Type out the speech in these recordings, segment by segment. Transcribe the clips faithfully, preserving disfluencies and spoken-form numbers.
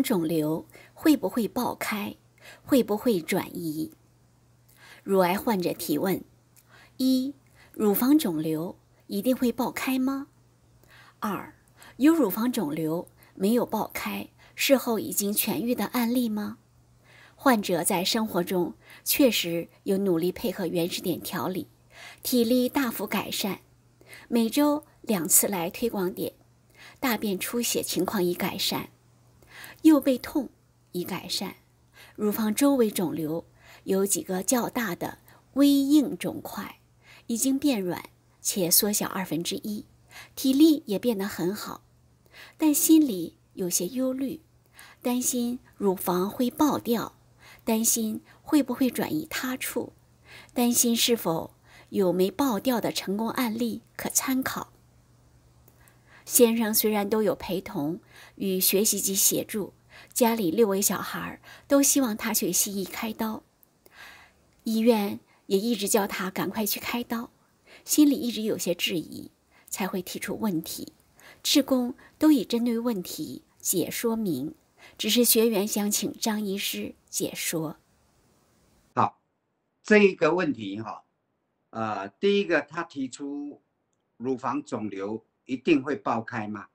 囊肿瘤会不会爆开，会不会转移？乳癌患者提问：一、乳房肿瘤一定会爆开吗？二、有乳房肿瘤没有爆开，事后已经痊愈的案例吗？患者在生活中确实有努力配合原始点调理，体力大幅改善，每周两次来推广点，大便出血情况已改善，右背痛已改善，乳房周围肿瘤有几个较大的微硬肿块已经变软且缩小二分之一，体力也变得很好，但心里有些忧虑，担心乳房会爆掉。担心会不会转移他处，担心是否有没爆掉的成功案例可参考。先生虽然都有陪同与学习及协助，家里六位小孩都希望他去西医开刀，医院也一直叫他赶快去开刀，心里一直有些质疑，才会提出问题。志工都已针对问题解说明，只是学员想请张医师解说。好，这一个问题哈、哦，呃，第一个他提出乳房肿瘤一定会爆开吗？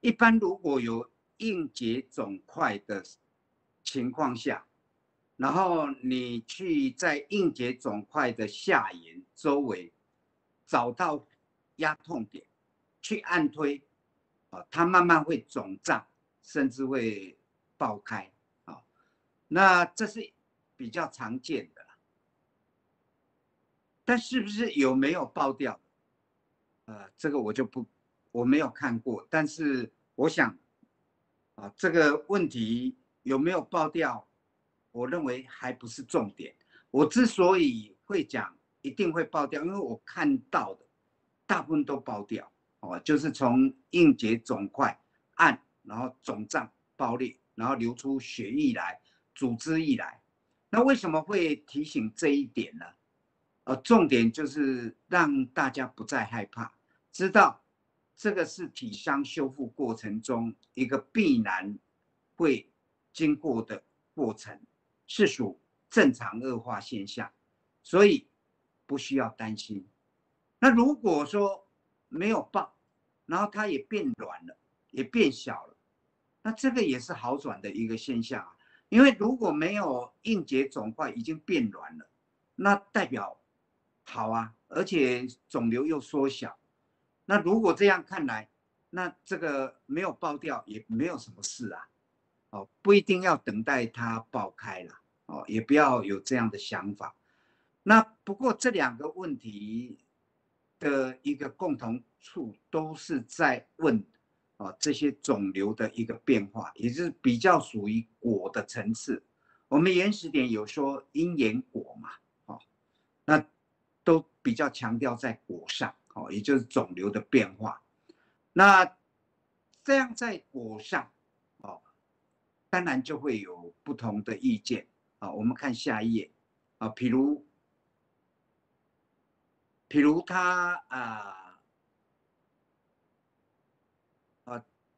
一般如果有硬结肿块的情况下，然后你去在硬结肿块的下沿周围找到压痛点，去按推，啊，它慢慢会肿胀，甚至会爆开。那这是比较常见的，但是不是有没有爆掉？呃，这个我就不，我没有看过，但是我想，啊，这个问题有没有爆掉，我认为还不是重点。我之所以会讲一定会爆掉，因为我看到的大部分都爆掉，哦，就是从硬结肿块按，然后肿胀爆裂，然后流出血液来。组织以来，那为什么会提醒这一点呢？呃，重点就是让大家不再害怕，知道这个是体伤修复过程中一个必然会经过的过程，是属正常恶化现象，所以不需要担心。那如果说没有爆，然后它也变软了，也变小了，那这个也是好转的一个现象啊。因为如果没有硬结肿块已经变软了，那代表好啊，而且肿瘤又缩小。那如果这样看来，那这个没有爆掉也没有什么事啊，哦，不一定要等待它爆开了，哦，也不要有这样的想法。那不过这两个问题的一个共同处都是在问哦，这些肿瘤的一个变化，也就是比较属于果的层次。我们原始点有说因缘果嘛，哦，那都比较强调在果上，哦，也就是肿瘤的变化。那这样在果上，哦，当然就会有不同的意见啊，哦。我们看下一页啊，比如，比如他啊。呃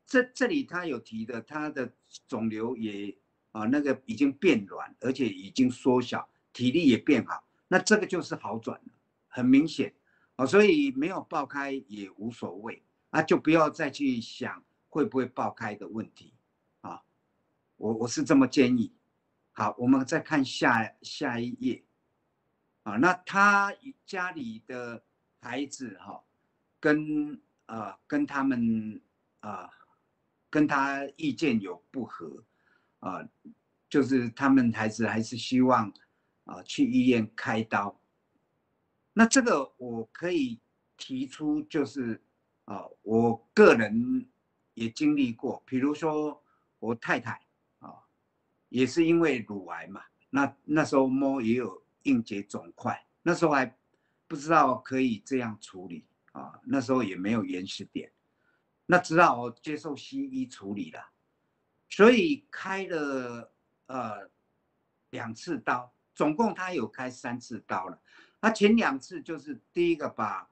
这这里他有提的，他的肿瘤也啊那个已经变软，而且已经缩小，体力也变好，那这个就是好转了，很明显啊，所以没有爆开也无所谓啊，就不要再去想会不会爆开的问题啊，我我是这么建议。好，我们再看下下一页啊，那他家里的孩子哈，啊，跟呃跟他们啊。跟他意见有不合，啊，就是他们还是还是希望啊去医院开刀。那这个我可以提出，就是啊，我个人也经历过，比如说我太太啊，也是因为乳癌嘛，那那时候摸也有硬结肿块，那时候还不知道可以这样处理啊，那时候也没有原始点。那只好接受西医处理了，所以开了呃两次刀，总共他有开三次刀了。他前两次就是第一个把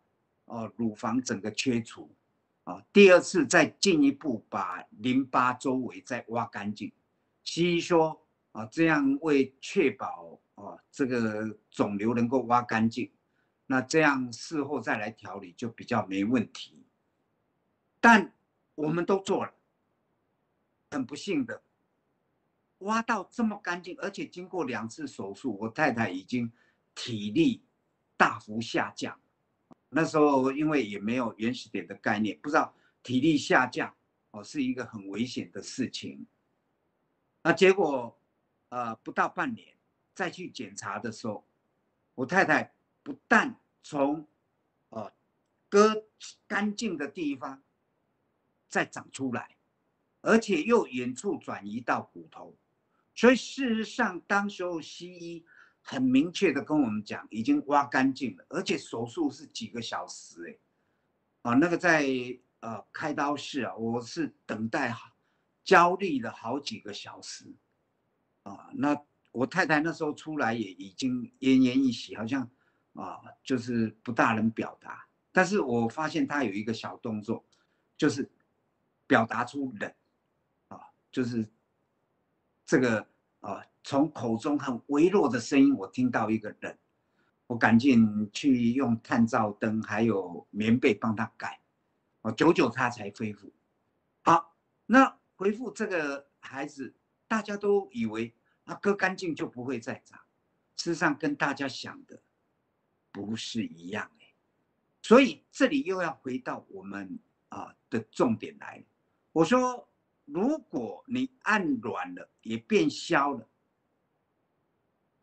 呃乳房整个切除，啊，第二次再进一步把淋巴周围再挖干净，吸收啊，这样为确保啊这个肿瘤能够挖干净，那这样事后再来调理就比较没问题。但我们都做了，很不幸的，挖到这么干净，而且经过两次手术，我太太已经体力大幅下降。 那时候因为也没有原始点的概念，不知道体力下降哦是一个很危险的事情。那结果，呃，不到半年再去检查的时候，我太太不但从，呃，割干净的地方再长出来，而且又远处转移到骨头。所以事实上，当时候西医 很明确的跟我们讲，已经挖干净了，而且手术是几个小时哎、欸，啊，那个在呃开刀室啊，我是等待焦虑了好几个小时，啊，那我太太那时候出来也已经奄奄一息，好像啊就是不大能表达，但是我发现她有一个小动作，就是表达出冷，啊，就是这个啊。 从口中很微弱的声音，我听到一个人，我赶紧去用探照灯还有棉被帮他盖，我久久他才恢复。好，那恢复这个孩子，大家都以为啊割干净就不会再长，事实上跟大家想的不是一样哎、欸。所以这里又要回到我们啊的重点来了，我说如果你按软了也变消了，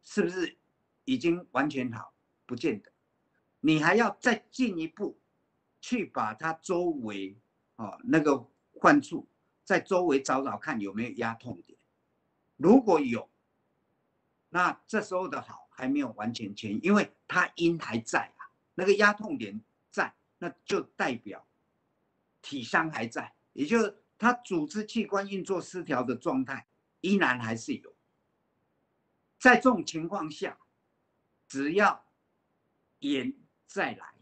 是不是已经完全好？不见得，你还要再进一步去把它周围啊、哦、那个患处，在周围找找看有没有压痛点。如果有，那这时候的好还没有完全痊愈，因为它因还在啊，那个压痛点在，那就代表体伤还在，也就是它组织器官运作失调的状态依然还是有。 在这种情况下，只要言再来，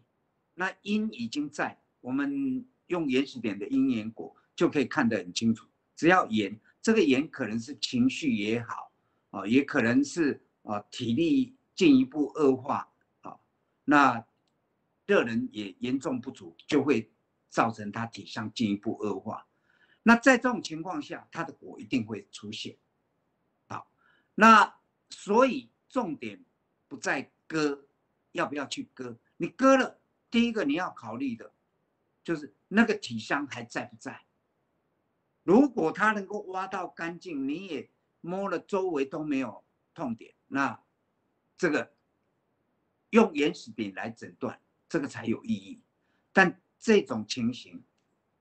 那因已经在。我们用原始点的因缘果就可以看得很清楚。只要言，这个言可能是情绪也好，啊，也可能是啊体力进一步恶化啊，那个人也严重不足，就会造成他体伤进一步恶化。那在这种情况下，他的果一定会出现。好，那 所以重点不在割要不要去割，你割了，第一个你要考虑的，就是那个体伤还在不在。如果它能够挖到干净，你也摸了周围都没有痛点，那这个用原始点来诊断，这个才有意义。但这种情形，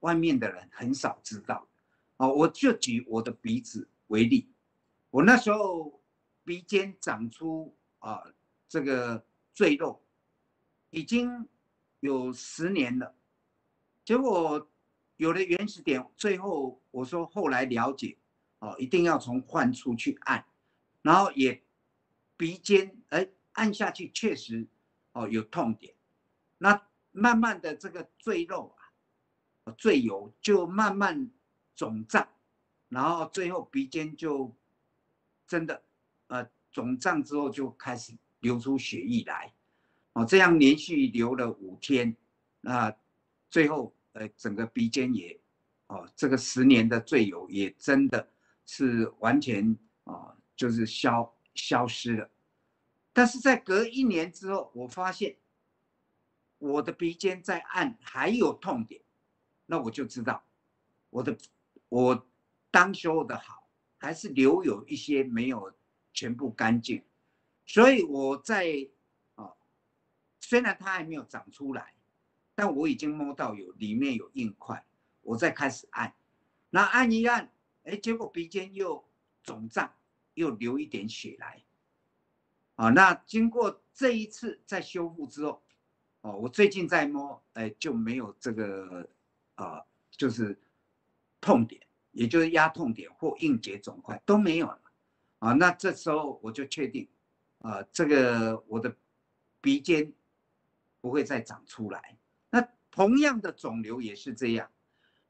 外面的人很少知道。哦，我就举我的鼻子为例，我那时候 鼻尖长出啊、呃，这个赘肉，已经有十年了。结果有了原始点，最后我说后来了解，哦、呃，一定要从患处去按，然后也鼻尖哎按下去确实哦、呃、有痛点，那慢慢的这个赘肉啊，赘油就慢慢肿胀，然后最后鼻尖就真的 呃，肿胀之后就开始流出血液来，哦，这样连续流了五天，那、呃、最后呃，整个鼻尖也，哦，这个十年的赘疣也真的是完全啊、呃，就是消消失了。但是在隔一年之后，我发现我的鼻尖在按还有痛点，那我就知道我的我当时候的好还是留有一些没有 全部干净，所以我在啊，虽然它还没有长出来，但我已经摸到有里面有硬块，我再开始按，那按一按，哎，结果鼻尖又肿胀，又流一点血来，啊，那经过这一次在修复之后，哦，我最近在摸，哎，就没有这个啊，就是痛点，也就是压痛点或硬结肿块都没有了。 啊，那这时候我就确定，啊、呃，这个我的鼻尖不会再长出来。那同样的肿瘤也是这样，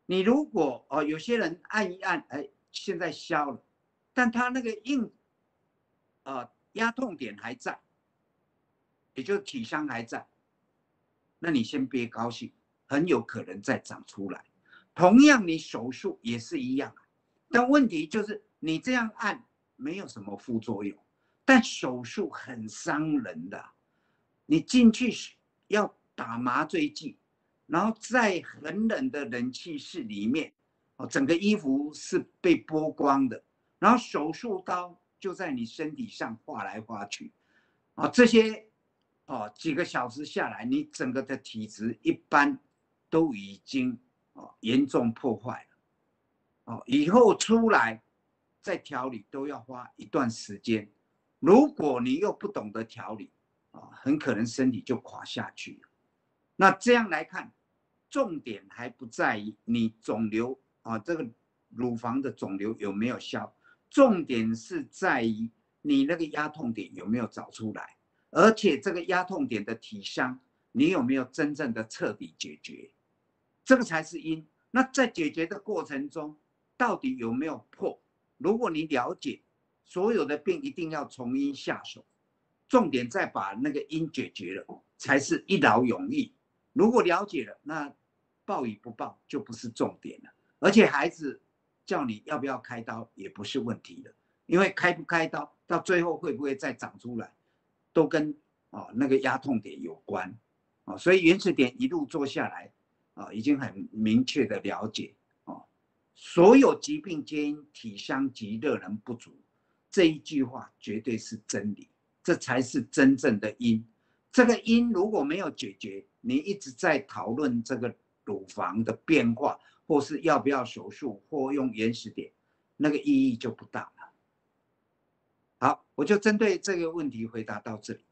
你如果哦，有些人按一按，哎，现在消了，但他那个硬，呃，压痛点还在，也就是体伤还在，那你先别高兴，很有可能再长出来。同样，你手术也是一样，但问题就是你这样按没有什么副作用，但手术很伤人的，你进去要打麻醉剂。然后在很冷的冷气室里面，哦，整个衣服是被剥光的，然后手术刀就在你身体上划来划去，啊，这些，哦，几个小时下来，你整个的体质一般都已经哦严重破坏了，哦，以后出来再调理都要花一段时间，如果你又不懂得调理，啊，很可能身体就垮下去了。那这样来看，重点还不在于你肿瘤啊，这个乳房的肿瘤有没有消，重点是在于你那个压痛点有没有找出来，而且这个压痛点的体伤你有没有真正的彻底解决，这个才是因。那在解决的过程中，到底有没有破？如果你了解，所有的病一定要从因下手，重点再把那个因解决了，才是一劳永逸。如果了解了，那报与不报就不是重点了。而且孩子叫你要不要开刀也不是问题了，因为开不开刀到最后会不会再长出来，都跟哦那个压痛点有关哦。所以原始点一路做下来啊，已经很明确的了解哦，所有疾病皆因体伤及热能不足，这一句话绝对是真理，这才是真正的因。这个因如果没有解决，你一直在讨论这个乳房的变化，或是要不要手术，或用原始点，那个意义就不大了。好，我就针对这个问题回答到这里。